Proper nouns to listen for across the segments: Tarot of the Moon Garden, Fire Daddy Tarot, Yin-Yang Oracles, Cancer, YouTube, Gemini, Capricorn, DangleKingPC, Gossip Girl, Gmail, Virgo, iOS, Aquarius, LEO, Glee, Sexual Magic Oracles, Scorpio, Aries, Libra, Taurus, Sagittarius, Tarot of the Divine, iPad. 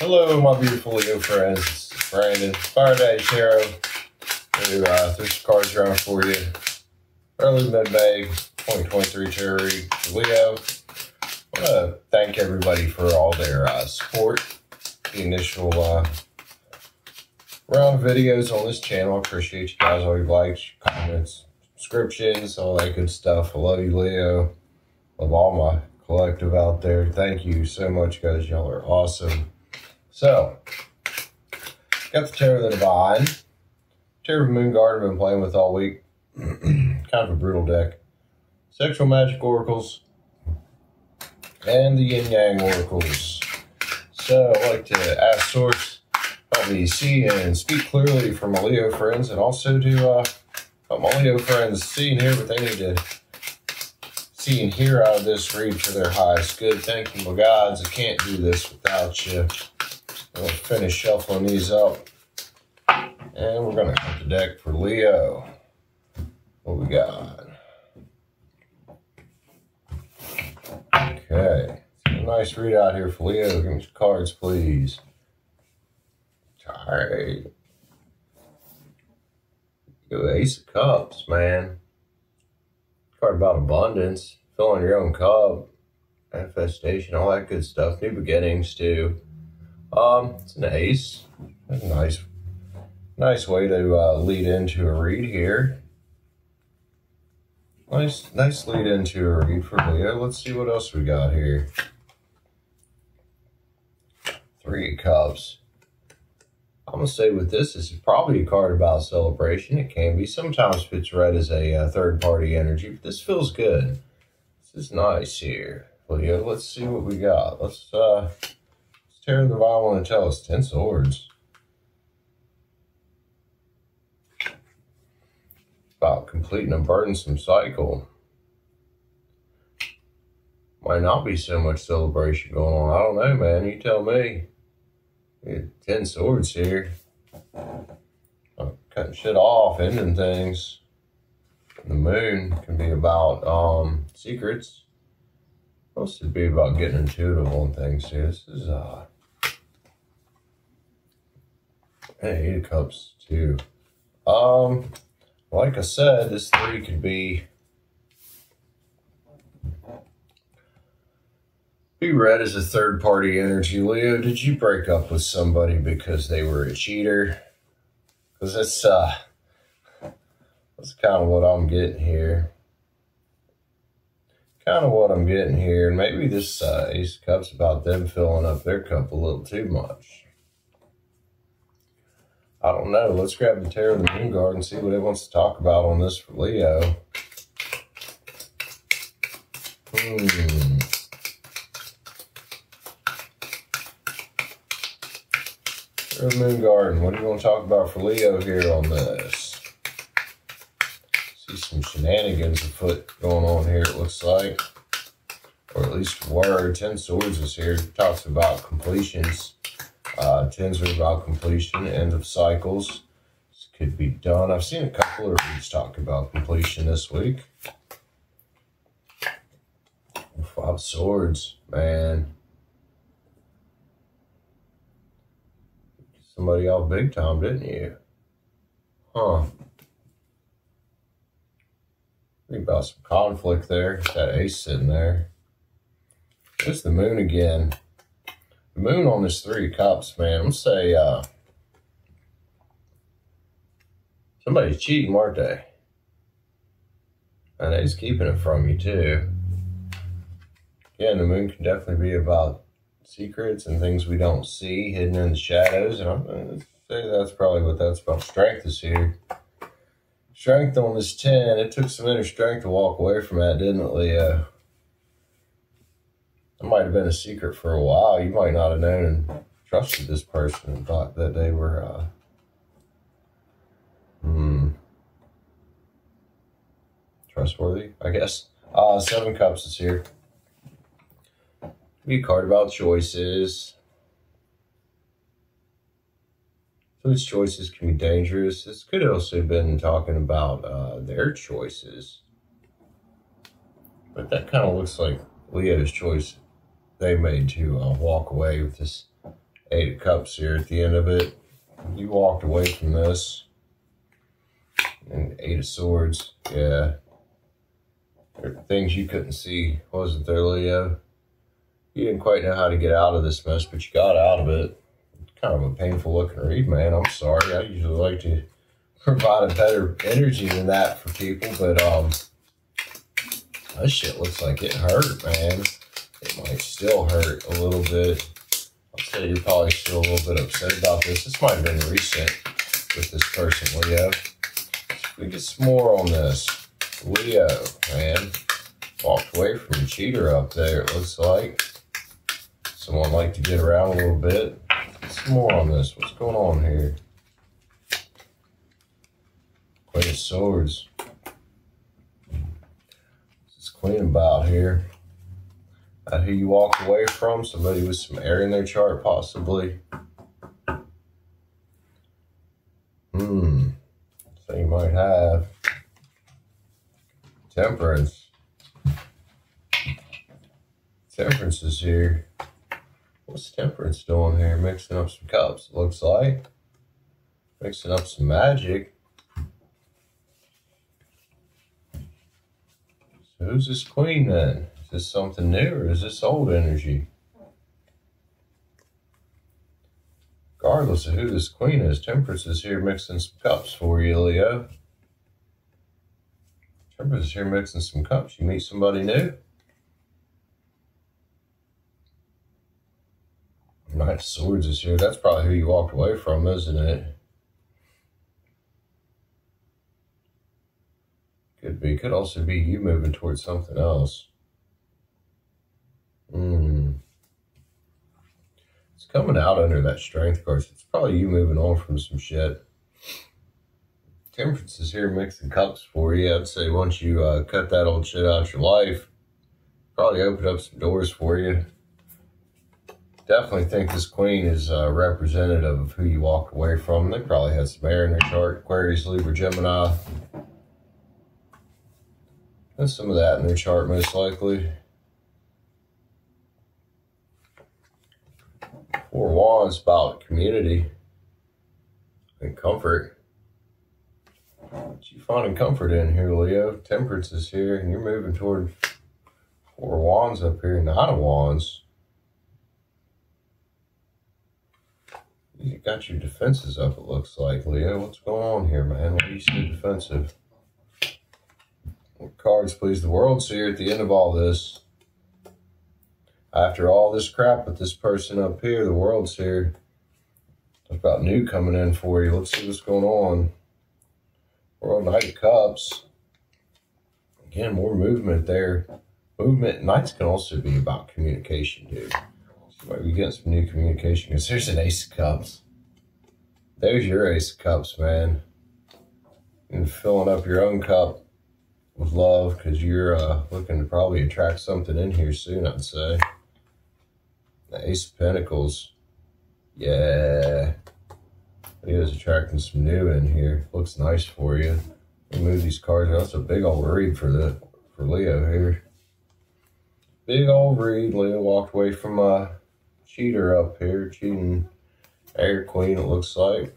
Hello, my beautiful Leo friends. Brandon, Fire Daddy Tarot. Throw some cards around for you. Early mid-May 2023 Tarot read for Leo. I want to thank everybody for all their support. The initial round of videos on this channel. I appreciate you guys. All your likes, your comments, subscriptions, all that good stuff. I love you, Leo. Love all my collective out there. Thank you so much, guys. Y'all are awesome. So, got the Tarot of the Divine. Tarot of the Moon Garden I've been playing with all week. Kind of a brutal deck. Sexual Magic Oracles. And the Yin-Yang Oracles. So, I'd like to ask Source to help me see and speak clearly for my Leo friends. And also to help my Leo friends see and hear what they need to see and hear out of this read for their highest good. Thank you, my gods. I can't do this without you. We'll finish shuffling these up. And we're going to cut the deck for Leo. What we got? Okay. Nice read out here for Leo. Give me some cards, please. Tired. Go Ace of Cups, man. Card about abundance. Filling your own cup. Manifestation, all that good stuff. New beginnings, too. It's an ace. That's a nice way to lead into a read here. Nice lead into a read for Leo. Let's see what else we got here. Three of Cups. I'm gonna say with this is probably a card about celebration. It can be. Sometimes it's read as a third-party energy, but this feels good. This is nice here, Leo. Let's see what we got. Tarot of the Bible and tell us 10 swords. About completing a burdensome cycle. Might not be so much celebration going on. I don't know, man. You tell me. 10 swords here. I'm cutting shit off, ending things. The moon can be about secrets. Supposed to be about getting intuitive on things here. This is Eight of Cups, too. Like I said, this three could be read as a third-party energy. Leo, did you break up with somebody because they were a cheater? Because that's kind of what I'm getting here. And maybe this Ace of Cups about them filling up their cup a little too much. I don't know. Let's grab the Tarot of the Moon Garden and see what it wants to talk about on this for Leo. Tarot of the Moon Garden. What are you going to talk about for Leo here on this? See some shenanigans afoot going on here, it looks like. Or at least a word. 10 swords is here. It talks about completions. Tens are about completion, end of cycles. This could be done. I've seen a couple of reads talk about completion this week. 5 swords, man. Somebody off big time, didn't you? Huh. Think about some conflict there. That ace sitting there. There's the moon again. Moon on this Three of Cups, man. I'm gonna say somebody's cheating, aren't they? And he's keeping it from you too. Yeah, and the moon can definitely be about secrets and things we don't see, hidden in the shadows. And I'm gonna say that's probably what that's about. Strength is here. Strength on this 10. It took some inner strength to walk away from that, didn't it, Leo? It might have been a secret for a while. You might not have known and trusted this person and thought that they were, trustworthy, I guess. 7 Cups is here. Be a card about choices. So these choices can be dangerous. This could also have been talking about, their choices. But that kind of looks like Leo's choice. They made to walk away with this Eight of Cups here at the end of it. You walked away from this. And Eight of Swords. Yeah. There are things you couldn't see, wasn't there, Leo? You didn't quite know how to get out of this mess, but you got out of it. It's kind of a painful looking read, man. I'm sorry. I usually like to provide a better energy than that for people, but that shit looks like it hurt, man. It might still hurt a little bit. I'll say you're probably still a little bit upset about this. This might have been recent with this person, Leo. We get some more on this. Leo, man. Walked away from a cheater up there, it looks like. Someone liked to get around a little bit. Get some more on this. What's going on here? Queen of Swords. What's this Queen about here? Not who you walked away from. Somebody with some air in their chart, possibly. So you might have Temperance. Temperance is here. What's Temperance doing here? Mixing up some cups, it looks like. Mixing up some magic. So who's this Queen then? Is this something new or is this old energy? Regardless of who this Queen is, Temperance is here mixing some cups for you, Leo. Temperance is here mixing some cups. You meet somebody new? Knight of Swords is here. That's probably who you walked away from, isn't it? Could be. Could also be you moving towards something else. It's coming out under that Strength card. It's probably you moving on from some shit. Temperance is here mixing cups for you. I'd say once you cut that old shit out of your life, probably open up some doors for you. Definitely think this Queen is representative of who you walked away from. They probably had some air in their chart. Aquarius, Libra, Gemini. And some of that in their chart, most likely. Four Wands, about community and comfort. What you finding comfort in here, Leo? Temperance is here, and you're moving toward Four Wands up here, Nine of Wands. You got your defenses up, it looks like, Leo. What's going on here, man? Why are you so defensive? What cards please the world? So here at the end of all this, after all this crap with this person up here, the world's here. What's about new coming in for you? Let's see what's going on. World, Knight of Cups. Again, more movement there. Movement. Knights can also be about communication, dude. Might be getting some new communication because there's an Ace of Cups. There's your Ace of Cups, man. And filling up your own cup with love because you're looking to probably attract something in here soon, I'd say. The Ace of Pentacles. Yeah. Leo's attracting some new in here. Looks nice for you. We'll move these cards. That's a big old read for Leo here. Big old read. Leo walked away from cheater up here, cheating air queen, it looks like.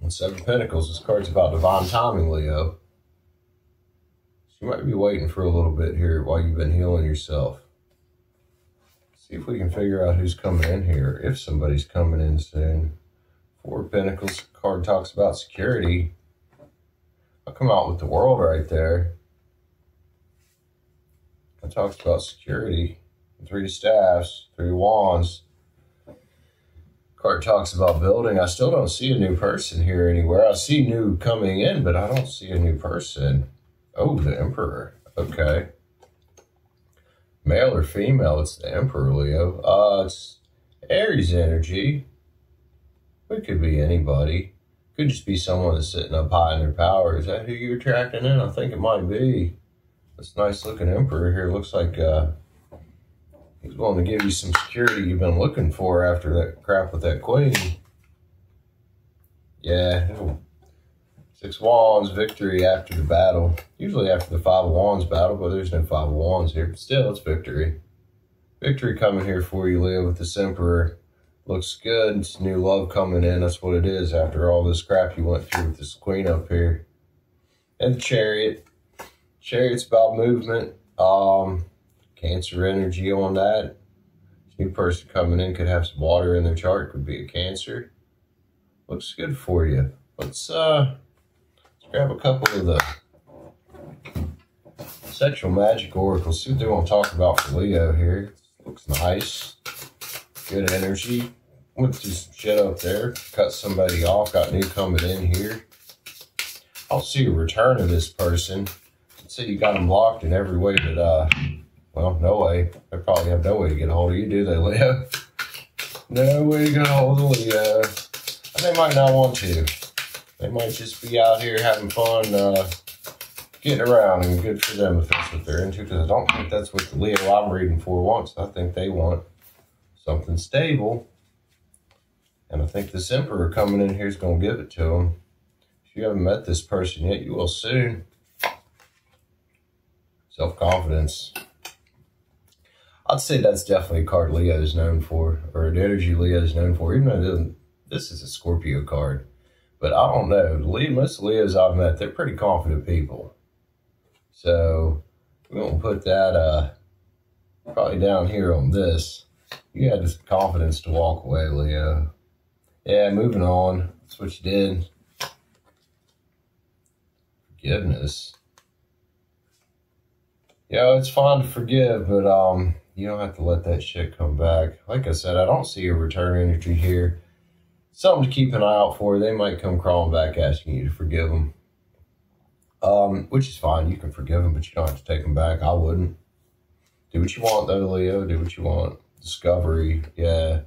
And Seven Pentacles, this card's about divine timing, Leo. So you might be waiting for a little bit here while you've been healing yourself. See if we can figure out who's coming in here, if somebody's coming in soon. Four Pentacles card talks about security. I'll come out with the world right there. I talked about security. Three Staffs, Three Wands. Card talks about building. I still don't see a new person here anywhere. I see new coming in, but I don't see a new person. Oh, the Emperor. Okay. Male or female? It's the Emperor, Leo. It's Aries energy. It could be anybody. Could just be someone that's sitting up high in their power. Is that who you're attracting in? I think it might be. This nice looking Emperor here looks like he's willing to give you some security you've been looking for after that crap with that queen. Yeah. Six Wands, victory after the battle. Usually after the Five of Wands battle, but there's no Five of Wands here. But still, it's victory. Victory coming here for you, Leo, with this Emperor. Looks good. It's new love coming in. That's what it is after all this crap you went through with this Queen up here. And the Chariot. Chariot's about movement. Cancer energy on that. This new person coming in could have some water in their chart. Could be a Cancer. Looks good for you. Let's grab a couple of the Sexual Magic Oracles. See what they want to talk about for Leo here. Looks nice. Good energy. Went through some shit up there. Cut somebody off. Got new coming in here. I'll see a return of this person. Let's say you got them locked in every way but, well, no way. They probably have no way to get a hold of you, do they, Leo? No way to get a hold of Leo. They might not want to. They might just be out here having fun, getting around, and good for them if that's what they're into, because I don't think that's what the Leo I'm reading for wants. I think they want something stable, and I think this Emperor coming in here is going to give it to them. If you haven't met this person yet, you will soon. Self-confidence. I'd say that's definitely a card Leo is known for, or an energy Leo is known for, even though it doesn't. This is a Scorpio card, but I don't know. Most Leos I've met, they're pretty confident people. So we're going to put that probably down here on this. You had this confidence to walk away, Leo. Yeah, moving on. That's what you did. Forgiveness. Yeah, it's fine to forgive, but you don't have to let that shit come back. Like I said, I don't see a return energy here. Something to keep an eye out for. They might come crawling back asking you to forgive them. Which is fine. You can forgive them, but you don't have to take them back. I wouldn't. Do what you want, though, Leo. Do what you want. Discovery. Yeah.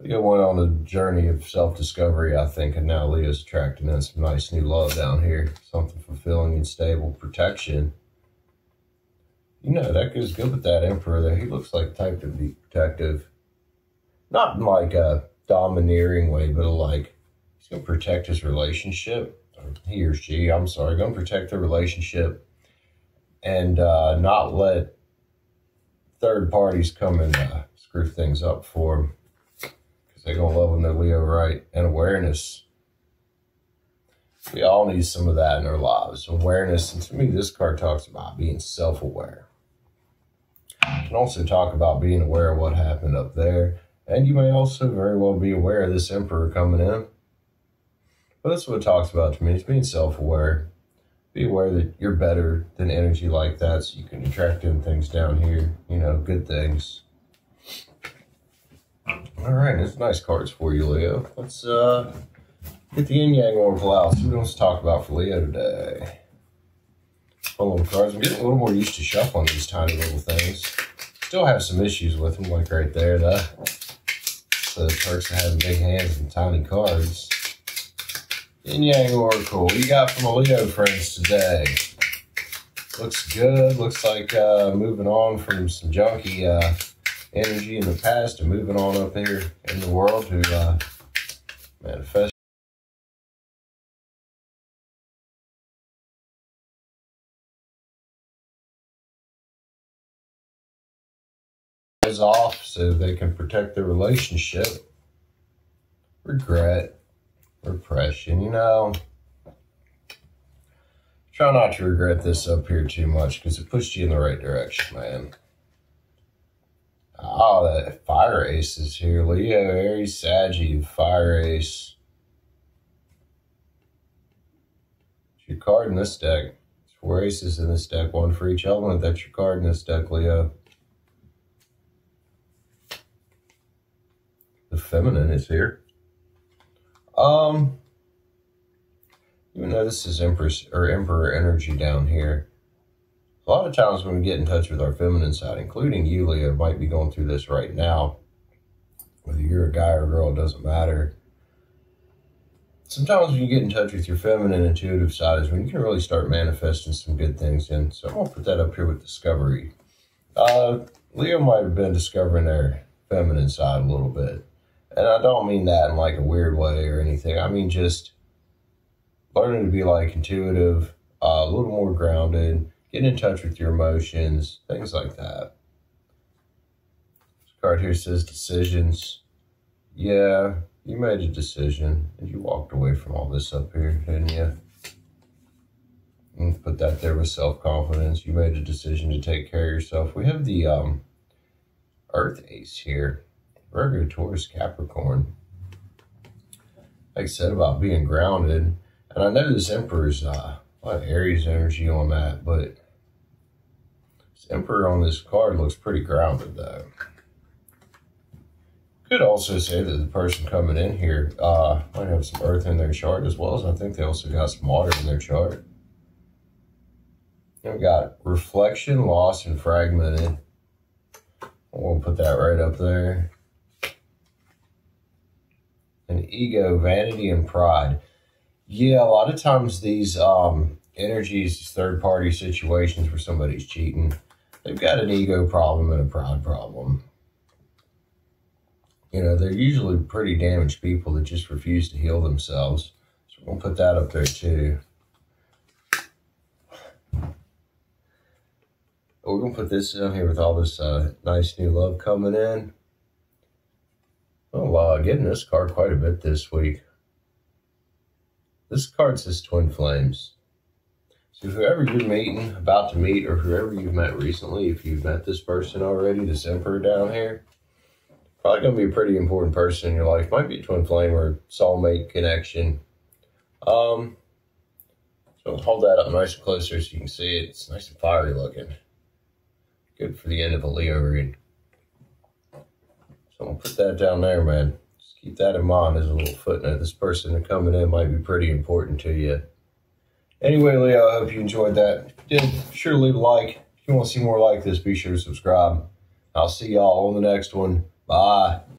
Leo went on a journey of self-discovery, I think, and now Leo's attracting in some nice new love down here. Something fulfilling and stable. Protection. You know, that goes good with that Emperor there. He looks like the type to be protective. Not in like a domineering way, but like he's going to protect his relationship. He or she, I'm sorry, going to protect the relationship and not let third parties come and screw things up for him, because they're going to love him, they're Leo, right? And awareness. We all need some of that in our lives. Awareness. And to me, this card talks about being self-aware. You can also talk about being aware of what happened up there. And you may also very well be aware of this Emperor coming in. But that's what it talks about to me. It's being self-aware. Be aware that you're better than energy like that, so you can attract in things down here. You know, good things. All right, there's nice cards for you, Leo. Let's get the Yin-Yang Oracle out. See what else to talk about for Leo today. Full of cards. I'm getting a little more used to shuffling these tiny little things. Still have some issues with them, like right there, though. The perks of having big hands and tiny cards. Yin-Yang Oracle, what you got from a Leo friends today? Looks good. Looks like moving on from some junky energy in the past and moving on up here in the world to manifest. Off so they can protect their relationship. Regret, repression, you know. Try not to regret this up here too much, because it pushed you in the right direction, man. Oh, that Fire Ace is here. Leo, Aries, Sag, Fire Ace. It's your card in this deck. It's 4 aces in this deck, 1 for each element. That's your card in this deck, Leo. Feminine is here. Even though this is Empress or Emperor energy down here, a lot of times when we get in touch with our feminine side, including you, Leo, might be going through this right now. Whether you're a guy or a girl, it doesn't matter. Sometimes when you get in touch with your feminine intuitive side is when you can really start manifesting some good things in. So I'm gonna put that up here with discovery. Leo might have been discovering their feminine side a little bit. And I don't mean that in like a weird way or anything. I mean just learning to be like intuitive, a little more grounded, getting in touch with your emotions, things like that. Card here says decisions. Yeah, you made a decision and you walked away from all this up here, didn't you? And put that there with self-confidence. You made a decision to take care of yourself. We have the Earth Ace here. Virgo, Taurus, Capricorn. Like I said about being grounded. And I know this Emperor's a lot of Aries energy on that, but this Emperor on this card looks pretty grounded though. Could also say that the person coming in here might have some Earth in their chart as well as I think they also got some water in their chart. Then we got reflection, lost, and fragmented. We'll put that right up there. And ego, vanity, and pride. Yeah, a lot of times these energies, these third-party situations where somebody's cheating, they've got an ego problem and a pride problem. You know, they're usually pretty damaged people that just refuse to heal themselves. So we'll put that up there too. We're going to put this down here with all this nice new love coming in. Oh, getting this card quite a bit this week. This card says Twin Flames. So whoever you're meeting, about to meet, or whoever you've met recently, if you've met this person already, this Emperor down here, probably going to be a pretty important person in your life. Might be a twin flame or soulmate connection. So I'll hold that up nice and closer so you can see it. It's nice and fiery looking. Good for the end of a Leo read. So I'm going to put that down there, man. Just keep that in mind as a little footnote. This person coming in might be pretty important to you. Anyway, Leo, I hope you enjoyed that. If you did, be sure to leave a like. If you want to see more like this, be sure to subscribe. I'll see y'all on the next one. Bye.